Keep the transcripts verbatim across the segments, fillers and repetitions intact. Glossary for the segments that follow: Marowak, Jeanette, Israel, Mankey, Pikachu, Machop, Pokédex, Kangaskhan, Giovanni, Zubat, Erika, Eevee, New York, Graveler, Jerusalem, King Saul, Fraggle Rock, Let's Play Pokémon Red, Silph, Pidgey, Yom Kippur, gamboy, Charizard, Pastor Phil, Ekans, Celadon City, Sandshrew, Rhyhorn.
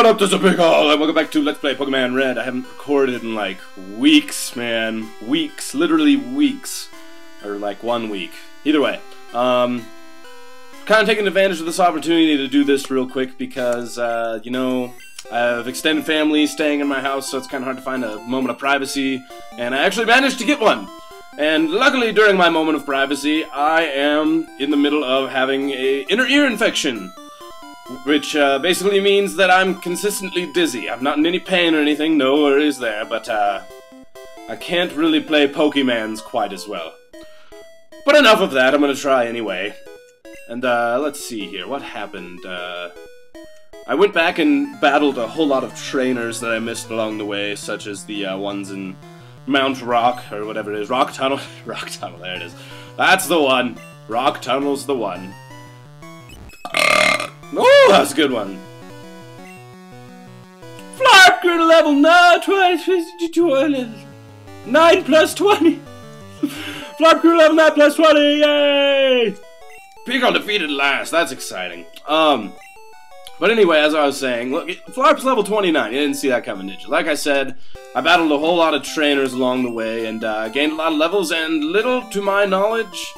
what up, this is Big Hall, and welcome back to Let's Play Pokémon Red. I haven't recorded in like weeks, man. Weeks, literally weeks. Or like one week. Either way, um, kind of taking advantage of this opportunity to do this real quick because, uh, you know, I have extended family staying in my house, so it's kind of hard to find a moment of privacy, and I actually managed to get one. And luckily, during my moment of privacy, I am in the middle of having an inner ear infection. Which uh, basically means that I'm consistently dizzy. I'm not in any pain or anything, no worries there, but uh, I can't really play Pokemans quite as well. But enough of that, I'm gonna try anyway. And uh, let's see here, what happened? Uh, I went back and battled a whole lot of trainers that I missed along the way, such as the uh, ones in Mount Rock, or whatever it is, Rock Tunnel? Rock Tunnel, there it is. That's the one! Rock Tunnel's the one. Oh, that was a good one. Flarp, you're level nine, twenty, nine plus twenty. Flarp, you're level nine plus twenty. Yay! Pikachu defeated last. That's exciting. Um, but anyway, as I was saying, look, Flarp's level twenty-nine. You didn't see that coming, did you? Like I said, I battled a whole lot of trainers along the way and uh, gained a lot of levels. And little to my knowledge.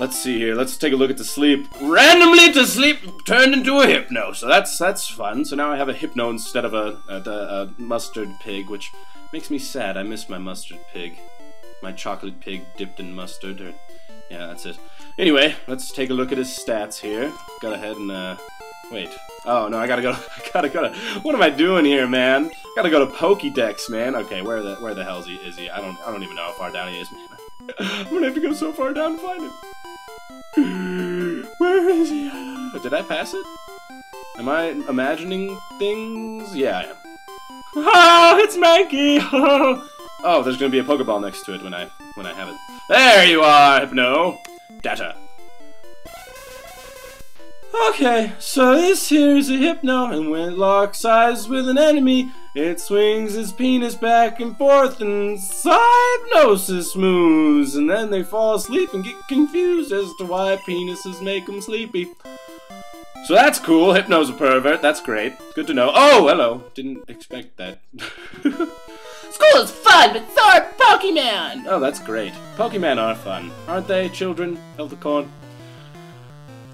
Let's see here, let's take a look at the sleep. Randomly to sleep turned into a hypno, so that's that's fun. So now I have a hypno instead of a, a, a mustard pig, which makes me sad. I miss my mustard pig. My chocolate pig dipped in mustard, or, yeah, that's it. Anyway, let's take a look at his stats here. Go ahead and, uh, wait. Oh, no, I gotta go, I gotta go to, what am I doing here, man? I gotta go to Pokédex, man. Okay, where the, where the hell is he? Is he? I don't, I don't even know how far down he is, man. I'm gonna have to go so far down to find him. Where is he? Did I pass it? Am I imagining things? Yeah, I am. Oh, it's Mankey! Oh. Oh, there's gonna be a Pokeball next to it when I when I have it. There you are, Hypno! Data. Okay, so this here is a Hypno, and when it locks eyes with an enemy, it swings its penis back and forth and hypnosis moves, and then they fall asleep and get confused as to why penises make them sleepy. So that's cool, Hypno's a pervert, that's great. Good to know. Oh, hello. Didn't expect that. School is fun, but so are Pokemon! Oh, that's great. Pokemon are fun, aren't they, children of the corn?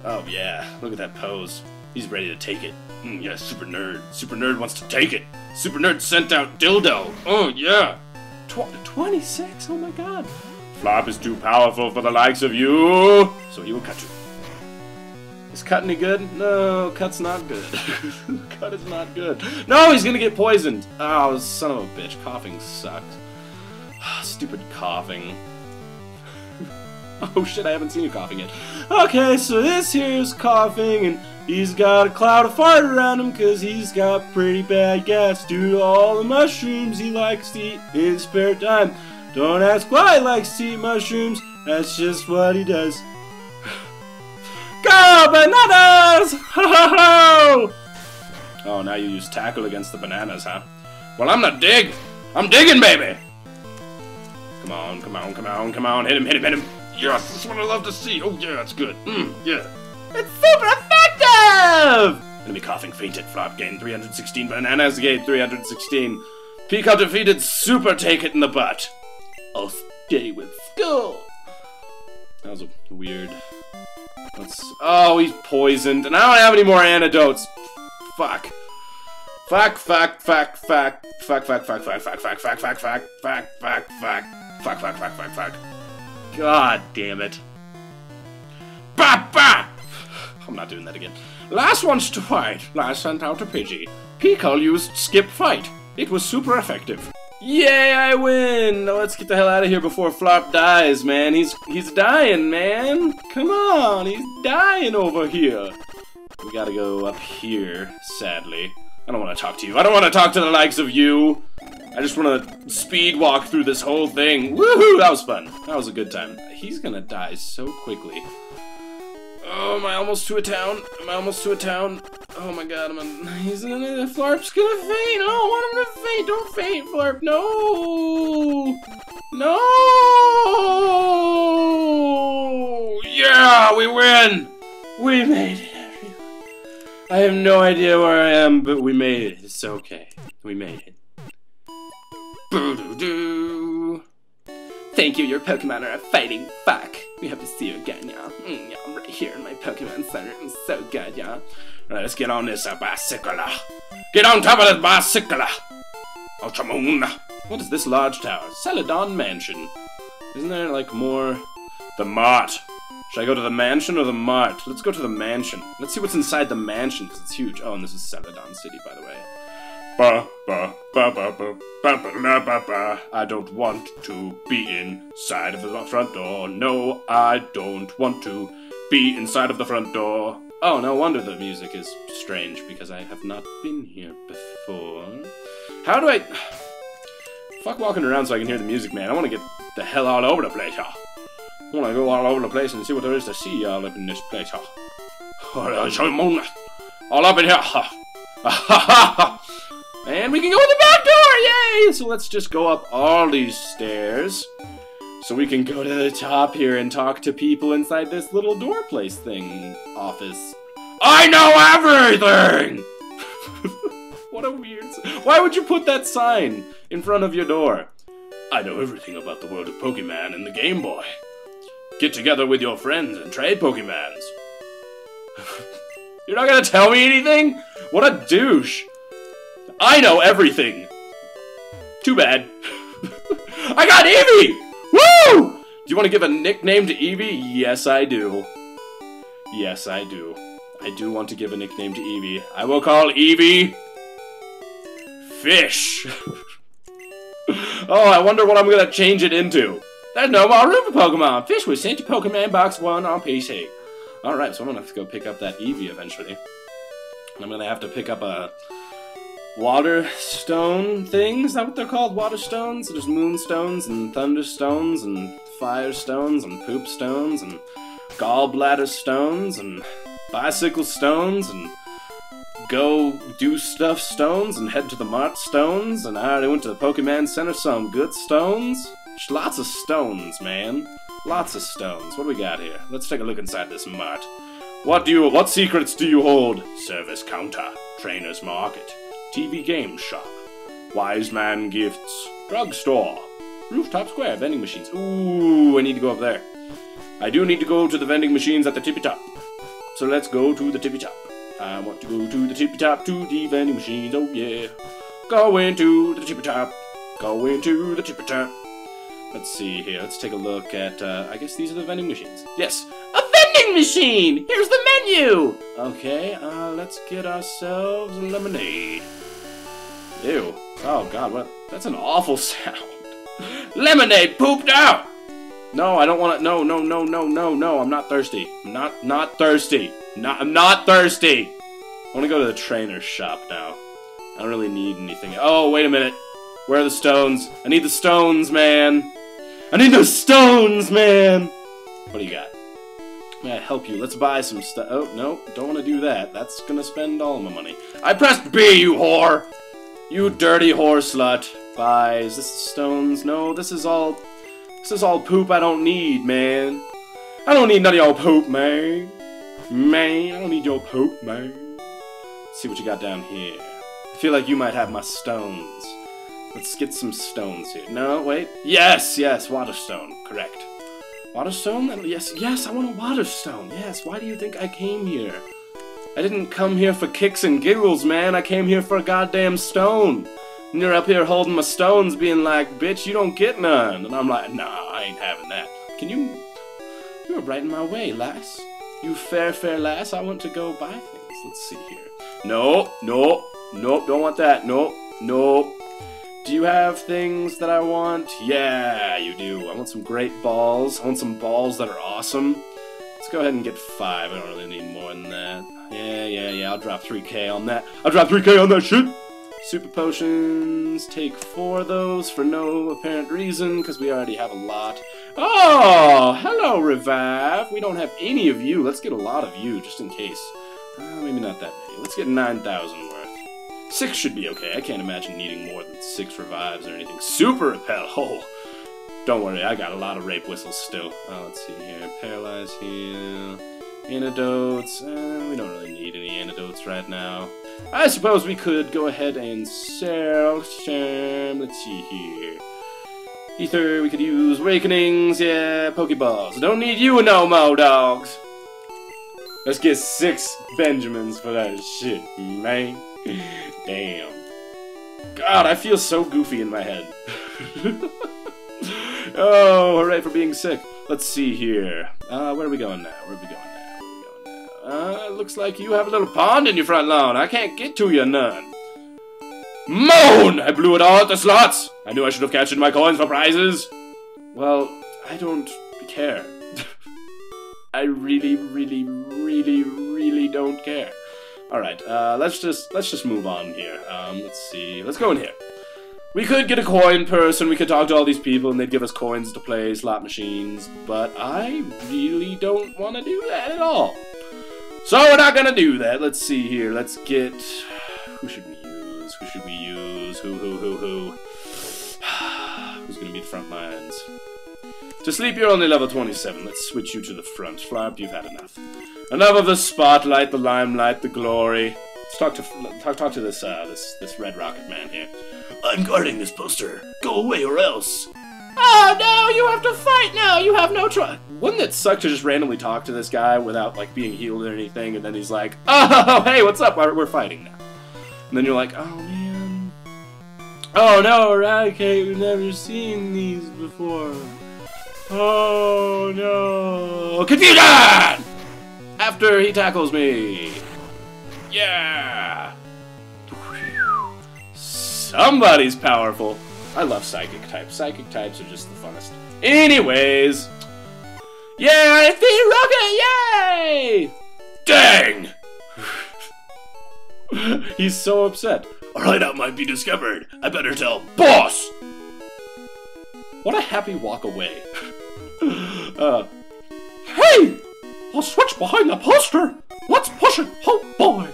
Oh yeah, look at that pose. He's ready to take it. Mm, yeah, Super Nerd. Super Nerd wants to take it. Super Nerd sent out dildo. Oh yeah. Tw twenty-six, oh my god. Flop is too powerful for the likes of you, so he will cut you. Is cut any good? No, cut's not good. Cut is not good. No, he's gonna get poisoned. Oh, son of a bitch. Coughing sucked. Stupid coughing. Oh shit, I haven't seen you coughing yet. Okay, so this here's coughing, and he's got a cloud of fart around him because he's got pretty bad gas due to all the mushrooms he likes to eat in his spare time. Don't ask why he likes to eat mushrooms, that's just what he does. Go bananas! Ho ho ho! Oh, now you use tackle against the bananas, huh? Well, I'm not dig. I'm digging, baby! Come on, come on, come on, come on, hit him, hit him, hit him! Yes, that's what I love to see. Oh yeah, that's good. Mmm, yeah. It's super effective! Enemy coughing fainted. Flop gained three hundred sixteen. Bananas gained three hundred sixteen. Pikachu defeated Super Take It in the Butt. I'll stay with school. That was a weird... That's... Oh, he's poisoned. And I don't have any more antidotes. Fuck. Fuck, fuck, fuck, fuck. Fuck, fuck, fuck, fuck, fuck, fuck, fuck, fuck, fuck, fuck, fuck, fuck, fuck, fuck, fuck, fuck, fuck. God damn it. Bop, bop! I'm not doing that again. Last one's to fight. Last sent out a Pidgey. Pikachu used skip fight. It was super effective. Yay, I win! Now let's get the hell out of here before Flop dies, man. He's he's dying, man. Come on, he's dying over here. We gotta go up here, sadly. I don't want to talk to you. I don't want to talk to the likes of you. I just want to speed walk through this whole thing. Woohoo! That was fun. That was a good time. He's gonna die so quickly. Oh, am I almost to a town? Am I almost to a town? Oh my god, I'm a... He's gonna... Flarp's gonna faint! I don't want him to faint! Don't faint, Flarp! No! No! Yeah! We win! We made it, everyone. I have no idea where I am, but we made it. It's okay. We made it. Boo-doo-doo. Thank you, your Pokemon are a fighting fuck. We have to see you again, y'all. Mm, yeah, I'm right here in my Pokemon Center. It's so good, y'all. Alright, let's get on this uh, bicycle. Get on top of this bicycle. Ultramoon. What is this large tower? Celadon Mansion. Isn't there, like, more... The Mart. Should I go to the mansion or the Mart? Let's go to the mansion. Let's see what's inside the mansion, because it's huge. Oh, and this is Celadon City, by the way. Ba, ba, ba, ba, ba, ba, ba, ba, ba. I don't want to be inside of the front door. No, I don't want to be inside of the front door. Oh, no wonder the music is strange, because I have not been here before. How do I... Fuck walking around so I can hear the music, man. I want to get the hell all over the place, y'all. I want to go all over the place and see what there is to see, y'all, up in this place, y'all. All up in here, ha. And we can go in the back door! Yay! So let's just go up all these stairs. So we can go to the top here and talk to people inside this little door place thing. Office. I know everything! What a weird... Why would you put that sign in front of your door? I know everything about the world of Pokemon and the Game Boy. Get together with your friends and trade Pokemons. You're not gonna tell me anything? What a douche! I know everything! Too bad. I got Eevee! Woo! Do you want to give a nickname to Eevee? Yes, I do. Yes, I do. I do want to give a nickname to Eevee. I will call Eevee... Fish. Oh, I wonder what I'm gonna change it into. There's no more room for Pokemon. Fish was sent to Pokemon Box one on P C. Alright, so I'm gonna have to go pick up that Eevee eventually. I'm gonna have to pick up a... Water stone things? Is that what they're called? Water stones? There's moonstones and thunderstones and fire stones and poop stones and gallbladder stones and bicycle stones and go do stuff stones and head to the mart stones and I already went to the Pokemon Center, some good stones. Just lots of stones, man. Lots of stones. What do we got here? Let's take a look inside this mart. What do you what secrets do you hold? Service counter, trainer's market. T V game shop, wise man gifts, drugstore, rooftop square, vending machines. Ooh, I need to go up there. I do need to go to the vending machines at the tippy top. So let's go to the tippy top. I want to go to the tippy top, to the vending machines, oh yeah. Go into the tippy top, go into the tippy top. Let's see here, let's take a look at, uh, I guess these are the vending machines. Yes, a vending machine! Here's the menu! Okay, uh, let's get ourselves a lemonade. Ew. Oh god, what? That's an awful sound. Lemonade pooped out! No, I don't want to. No, no, no, no, no, no. I'm not thirsty. I'm not, not thirsty. Not, I'm not thirsty. I want to go to the trainer's shop now. I don't really need anything. Oh, wait a minute. Where are the stones? I need the stones, man. I need those stones, man. What do you got? May I help you? Let's buy some stuff. Oh, no. Don't want to do that. That's going to spend all my money. I pressed B, you whore! You dirty whore slut. Bye. Is this stones? No, this is all... This is all poop I don't need, man. I don't need none of your poop, man. Man, I don't need your poop, man. Let's see what you got down here. I feel like you might have my stones. Let's get some stones here. No, wait. Yes, yes, waterstone. Correct. Waterstone? Yes, yes, I want a waterstone. Yes, why do you think I came here? I didn't come here for kicks and giggles, man. I came here for a goddamn stone. And you're up here holding my stones being like, bitch, you don't get none. And I'm like, nah, I ain't having that. Can you... You were right in my way, lass. You fair, fair lass. I want to go buy things. Let's see here. No, no, nope, don't want that. No, no. Do you have things that I want? Yeah, you do. I want some great balls. I want some balls that are awesome. Let's go ahead and get five. I don't really need more than that. Yeah, yeah, yeah, I'll drop three K on that. I'll drop three K on that shit! Super potions, take four of those for no apparent reason, because we already have a lot. Oh, hello, Revive! We don't have any of you. Let's get a lot of you, just in case. Uh, maybe not that many. Let's get nine thousand worth. Six should be okay. I can't imagine needing more than six Revives or anything. Super Repel! Oh. Don't worry, I got a lot of rape whistles still. Oh, let's see here. Paralyze here. Antidotes, uh, we don't really need any antidotes right now. I suppose we could go ahead and sell some, let's see here. Ether, we could use Awakenings, yeah, Pokeballs. Don't need you no more, dogs! Let's get six Benjamins for that shit, man. Damn. God, I feel so goofy in my head. Oh, hooray for being sick. Let's see here. Uh, where are we going now? Where are we going now? Where are we going now? Uh, looks like you have a little pond in your front lawn. I can't get to you none. Moan! I blew it all at the slots! I knew I should have captured my coins for prizes. Well, I don't care. I really, really, really, really don't care. Alright, uh, let's just, let's just move on here. Um, let's see. Let's go in here. We could get a coin person, we could talk to all these people, and they'd give us coins to play slot machines, but I really don't want to do that at all. So we're not gonna do that. Let's see here. Let's get... Who should we use? Who should we use? Who, who, who, who? Who's gonna be the front lines? To sleep, you're only level twenty-seven. Let's switch you to the front. Flarp, you've had enough. Enough of the spotlight, the limelight, the glory. Let's talk to talk, talk to this uh, this this red rocket man here. I'm guarding this poster. Go away or else. Oh no! You have to fight now. You have no choice. Wouldn't it suck to just randomly talk to this guy without like being healed or anything, and then he's like, "Oh hey, what's up? We're fighting now." And then you're like, "Oh man. Oh no, Eradicate. We've never seen these before. Oh no! Confusion!" After he tackles me. Yeah! Somebody's powerful. I love psychic types. Psychic types are just the funnest. Anyways. Yeah, it's the rocket! Yay! Dang! He's so upset. A hideout might be discovered. I better tell boss! What a happy walk away. uh, hey! I'll switch behind the poster! Let's push it! Oh boy!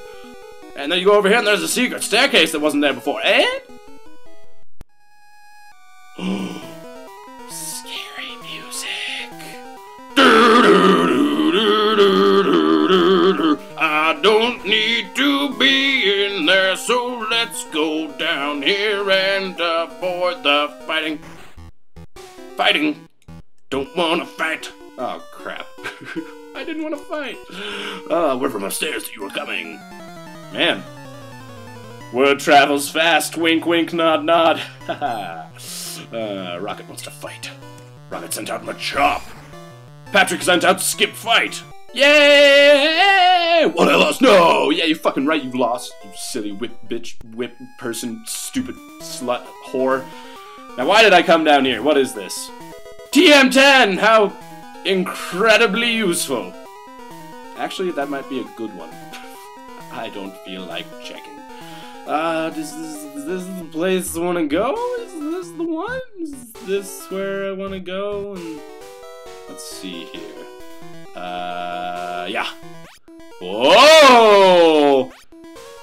And then you go over here and there's a secret staircase that wasn't there before, and... Scary music! I don't need to be in there, so let's go down here and avoid the fighting. Fighting! Don't wanna fight! Oh crap. I didn't want to fight. Uh, we're from upstairs that you were coming. Man. Word travels fast. Wink, wink, nod, nod. Haha. uh, Rocket wants to fight. Rocket sent out Machop. Patrick sent out Skip Fight. Yay! What, I lost? No! Yeah, you're fucking right. You lost. You silly whip, bitch, whip, person, stupid, slut, whore. Now, why did I come down here? What is this? T M ten! How... incredibly useful. Actually, that might be a good one. I don't feel like checking. Uh, is this, is this the place I want to go? Is this the one? Is this where I want to go? And let's see here. Uh, yeah. Whoa!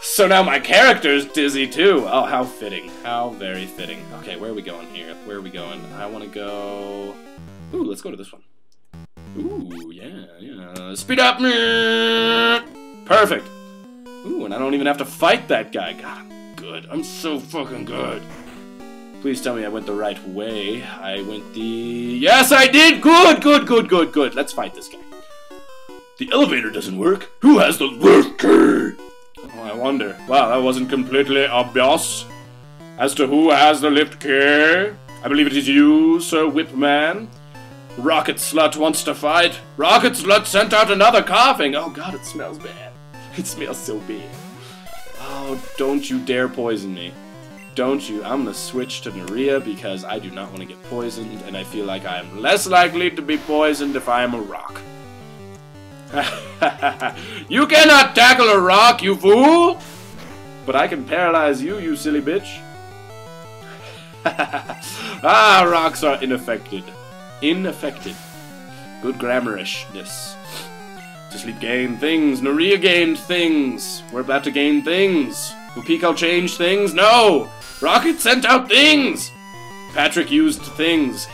So now my character's dizzy too. Oh, how fitting. How very fitting. Okay, where are we going here? Where are we going? I want to go... Ooh, let's go to this one. Ooh, yeah, yeah. Speed up! Perfect! Ooh, and I don't even have to fight that guy. God, I'm good. I'm so fucking good. Please tell me I went the right way. I went the... Yes, I did! Good, good, good, good, good. Let's fight this guy. The elevator doesn't work. Who has the worst key? Oh, I wonder. Wow, that wasn't completely obvious. As to who has the lift key, I believe it is you, Sir Whipman. Rocket Slut wants to fight. Rocket Slut sent out another coughing. Oh god, it smells bad. It smells so bad. Oh, don't you dare poison me. Don't you. I'm gonna switch to Nerea because I do not want to get poisoned, and I feel like I am less likely to be poisoned if I am a rock. You cannot tackle a rock, you fool! But I can paralyze you, you silly bitch. Ah, rocks are unaffected. Inaffected. Good grammarishness. To sleep gain things. Nerea gained things. We're about to gain things. Will Pico change things? No! Rocket sent out things! Patrick used things.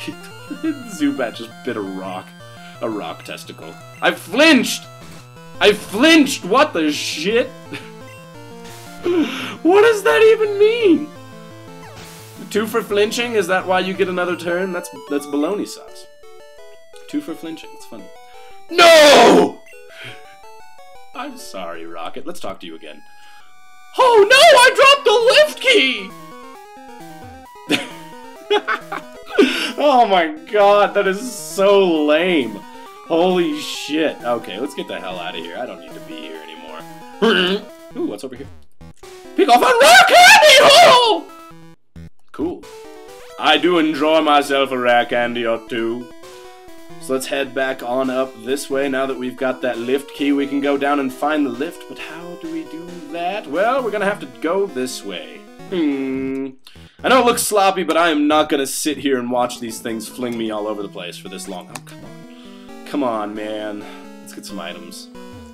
Zubat just bit a rock. A rock testicle. I flinched! I flinched! What the shit? What does that even mean? Two for flinching? Is that why you get another turn? That's that's baloney sauce. Two for flinching. It's funny. No! I'm sorry, Rocket. Let's talk to you again. Oh no! I dropped the lift key! Oh my god, that is so lame. Holy shit. Okay, let's get the hell out of here. I don't need to be here anymore. Ooh, what's over here? Pick off a rare candy! Oh! Cool. I do enjoy myself a rare candy or two. So let's head back on up this way. Now that we've got that lift key, we can go down and find the lift. But how do we do that? Well, we're gonna have to go this way. Hmm. I know it looks sloppy, but I am not gonna sit here and watch these things fling me all over the place for this long. Oh, come on. Come on, man. Let's get some items.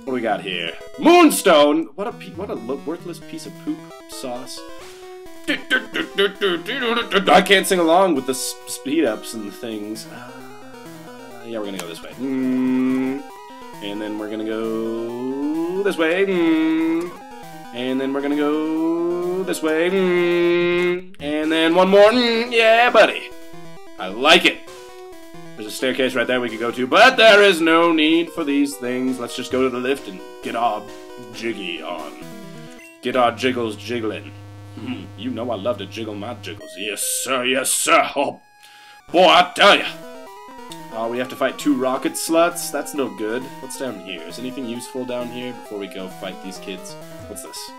What do we got here? Moonstone! What a pe- what a worthless piece of poop sauce. I can't sing along with the speed-ups and things. Uh, yeah, we're gonna go this way. Mm. And then we're gonna go this way. Mm. And then we're gonna go this way. Mm. And then one more. Mm. Yeah, buddy. I like it. There's a staircase right there we could go to, but there is no need for these things. Let's just go to the lift and get our jiggy on. Get our jiggles jiggling. Mm, you know I love to jiggle my jiggles. Yes, sir. Yes, sir. Oh, boy, I tell ya. Oh, we have to fight two rocket sluts? That's no good. What's down here? Is anything useful down here before we go fight these kids? What's this?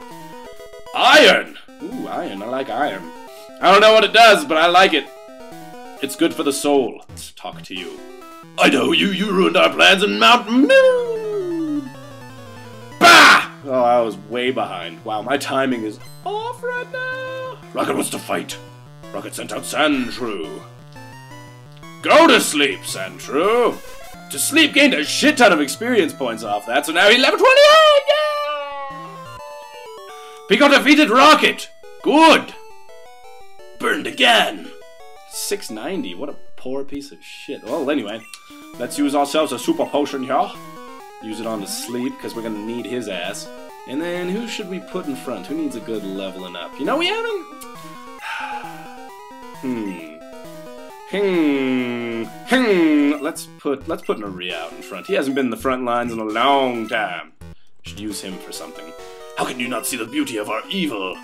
Iron! Ooh, iron. I like iron. I don't know what it does, but I like it. It's good for the soul. Let's talk to you. I know you. You ruined our plans in Mount Moo. Bah! Oh, I was way behind. Wow, my timing is... off right now! Rocket wants to fight. Rocket sent out Sandshrew. Go to sleep, Sandshrew! To sleep gained a shit ton of experience points off that, so now he's level twenty-eight! Yeah! Pico defeated Rocket! Good! Burned again! six ninety, what a poor piece of shit. Well, anyway, let's use ourselves a super potion here. Use it on the sleep, because we're gonna need his ass. And then, who should we put in front? Who needs a good leveling up? You know, we haven't... hmm. Hmm. Hmm. Let's put... Let's put Naria out in front. He hasn't been in the front lines in a long time. Should use him for something. How can you not see the beauty of our evil?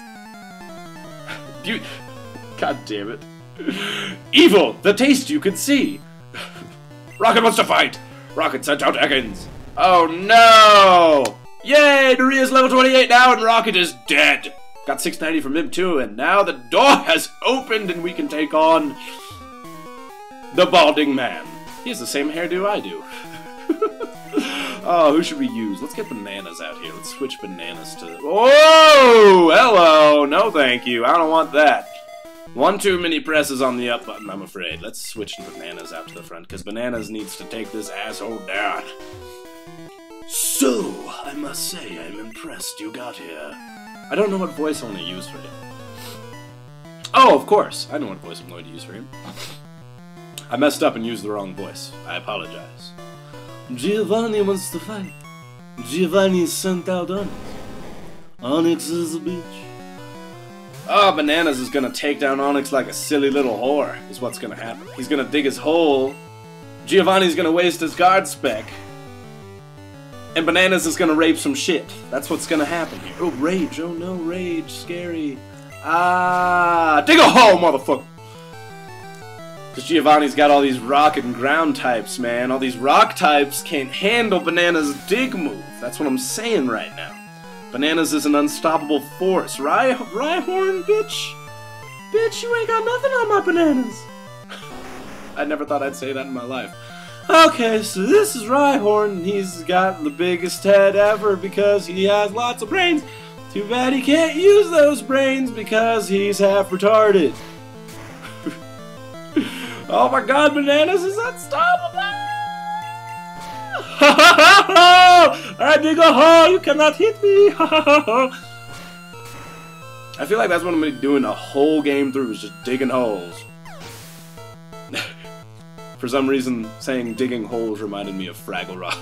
Beauty... God damn it. Evil! The taste you could see! Rocket wants to fight! Rocket sent out Ekans! Oh no! Yay! Naria's level twenty-eight now and Rocket is dead! Got six ninety from him too, and now the door has opened and we can take on... the Balding Man. He has the same hairdo I do. Oh, who should we use? Let's get Bananas out here. Let's switch Bananas to... Whoa! Hello! No thank you. I don't want that. One too many presses on the up button, I'm afraid. Let's switch Bananas out to the front, because Bananas needs to take this asshole down. So, I must say, I'm impressed you got here. I don't know what voice I'm going to use for him. Oh, of course! I know what voice I'm going to use for him. I messed up and used the wrong voice. I apologize. Giovanni wants to fight. Giovanni sent out Onyx. Onyx is a bitch. Oh, Bananas is going to take down Onyx like a silly little whore, is what's going to happen. He's going to dig his hole. Giovanni's going to waste his guard spec. And Bananas is gonna rape some shit. That's what's gonna happen here. Oh, rage. Oh no, rage. Scary. Ah, dig a hole, motherfucker. Because Giovanni's got all these rock and ground types, man. All these rock types can't handle Bananas' dig move. That's what I'm saying right now. Bananas is an unstoppable force. Rye, Rye Horn, bitch. Bitch, you ain't got nothing on my Bananas. I never thought I'd say that in my life. Okay, so this is Rhyhorn, and he's got the biggest head ever because he has lots of brains. Too bad he can't use those brains because he's half retarded. Oh my god, Bananas is unstoppable! I dig a hole, you cannot hit me! I feel like that's what I'm gonna be doing the whole game through, is just digging holes. For some reason, saying digging holes reminded me of Fraggle Rock.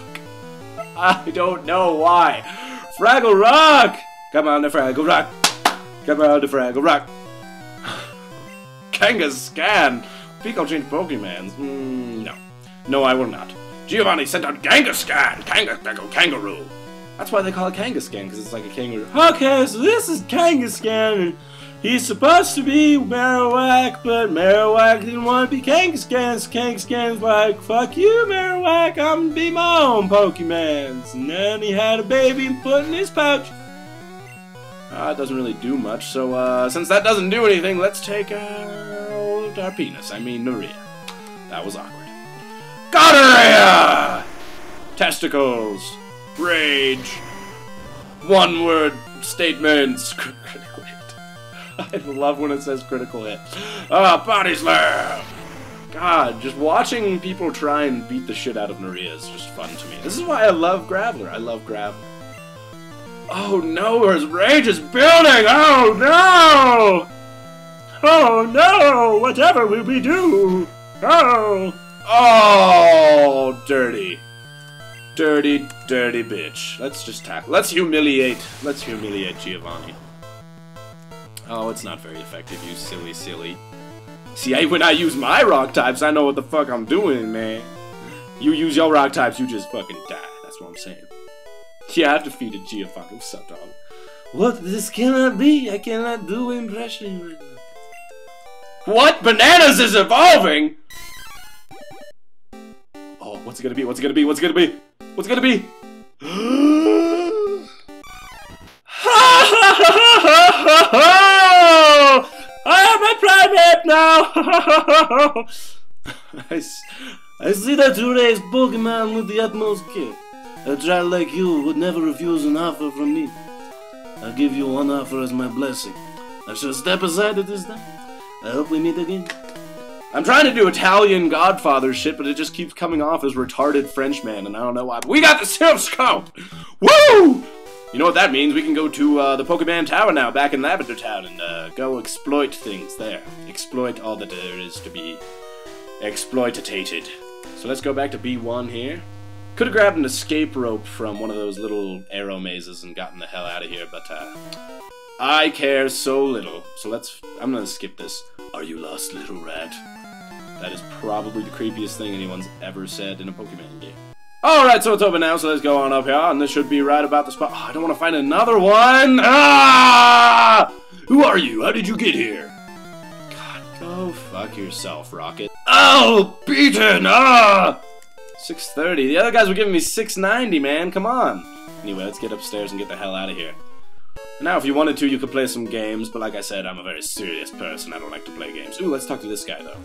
I don't know why. Fraggle Rock! Come on the Fraggle Rock. Come on the Fraggle Rock. Kangaskhan! Pikachu Pokemon. Mm, no. No, I will not. Giovanni sent out Kangaskhan! Kangaskhan, kangaroo! That's why they call it Kangaskhan, because it's like a kangaroo. Okay, so this is Kangaskhan. He's supposed to be Marowak, but Marowak didn't want to be Kangaskhan. So Kangaskhan's like, fuck you, Marowak, I'm gonna be my own Pokemon. And then he had a baby and put it in his pouch. Uh, it doesn't really do much, so uh, since that doesn't do anything, let's take out our penis. I mean, Nuria. That was awkward. Gonorrhea! Testicles. Rage. One-word statements. Critical hit. I love when it says critical hit. Ah, uh, body slam! God, just watching people try and beat the shit out of Nuria is just fun to me. This is why I love Graveler. I love Graveler. Oh no, his rage is building! Oh no! Oh no! Whatever will we do? Oh! Oh, dirty. Dirty, dirty bitch. Let's just tackle. Let's humiliate. Let's humiliate Giovanni. Oh, it's not very effective, you silly, silly. See, I, when I use my rock types, I know what the fuck I'm doing, man. You use your rock types, you just fucking die. That's what I'm saying. Yeah, I've defeated Giovanni. What's up, dog? What? This cannot be. I cannot do impression right now. What? Bananas is evolving? Oh, what's it gonna be? What's it gonna be? What's it gonna be? What's it gonna be? I am a primate now! I, I see that you raise Pokemon with the utmost care. A child like you would never refuse an offer from me. I'll give you one offer as my blessing. I shall step aside at this time. I hope we meet again. I'm trying to do Italian Godfather shit, but it just keeps coming off as retarded Frenchman, and I don't know why. But we got the Silph Scout! Woo! You know what that means? We can go to uh, the Pokemon Tower now, back in Lavender Town, and uh, go exploit things there. Exploit all that there is to be exploitated. So let's go back to B one here. Could have grabbed an escape rope from one of those little arrow mazes and gotten the hell out of here, but uh, I care so little. So let's, I'm gonna skip this. Are you lost, little rat? That is probably the creepiest thing anyone's ever said in a Pokemon game. Alright, so it's open now, so let's go on up here, and this should be right about the spot. Oh, I don't want to find another one! Ah! Who are you? How did you get here? God, go fuck yourself, Rocket. Oh, beaten! Ah! six thirty. The other guys were giving me six ninety, man. Come on. Anyway, let's get upstairs and get the hell out of here. Now, if you wanted to, you could play some games, but like I said, I'm a very serious person. I don't like to play games. Ooh, let's talk to this guy, though.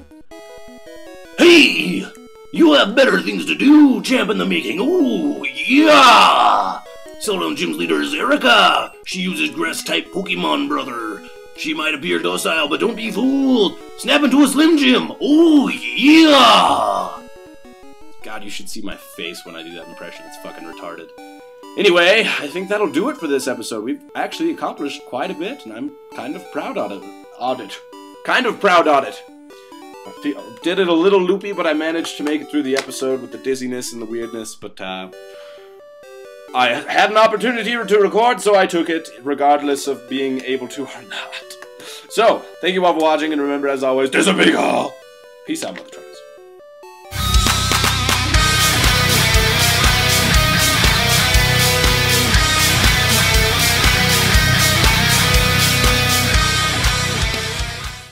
Hey! You have better things to do, champ in the making. Ooh, yeah! Seldom Gym's leader is Erika. She uses grass-type Pokemon, brother. She might appear docile, but don't be fooled. Snap into a Slim Gym. Ooh, yeah! God, you should see my face when I do that impression. It's fucking retarded. Anyway, I think that'll do it for this episode. We've actually accomplished quite a bit, and I'm kind of proud of it. Audit. Kind of proud of it. I did it a little loopy, but I managed to make it through the episode with the dizziness and the weirdness, but uh, I had an opportunity to record, so I took it, regardless of being able to or not. So, thank you all for watching, and remember, as always, there's a big haul! Peace out, mother.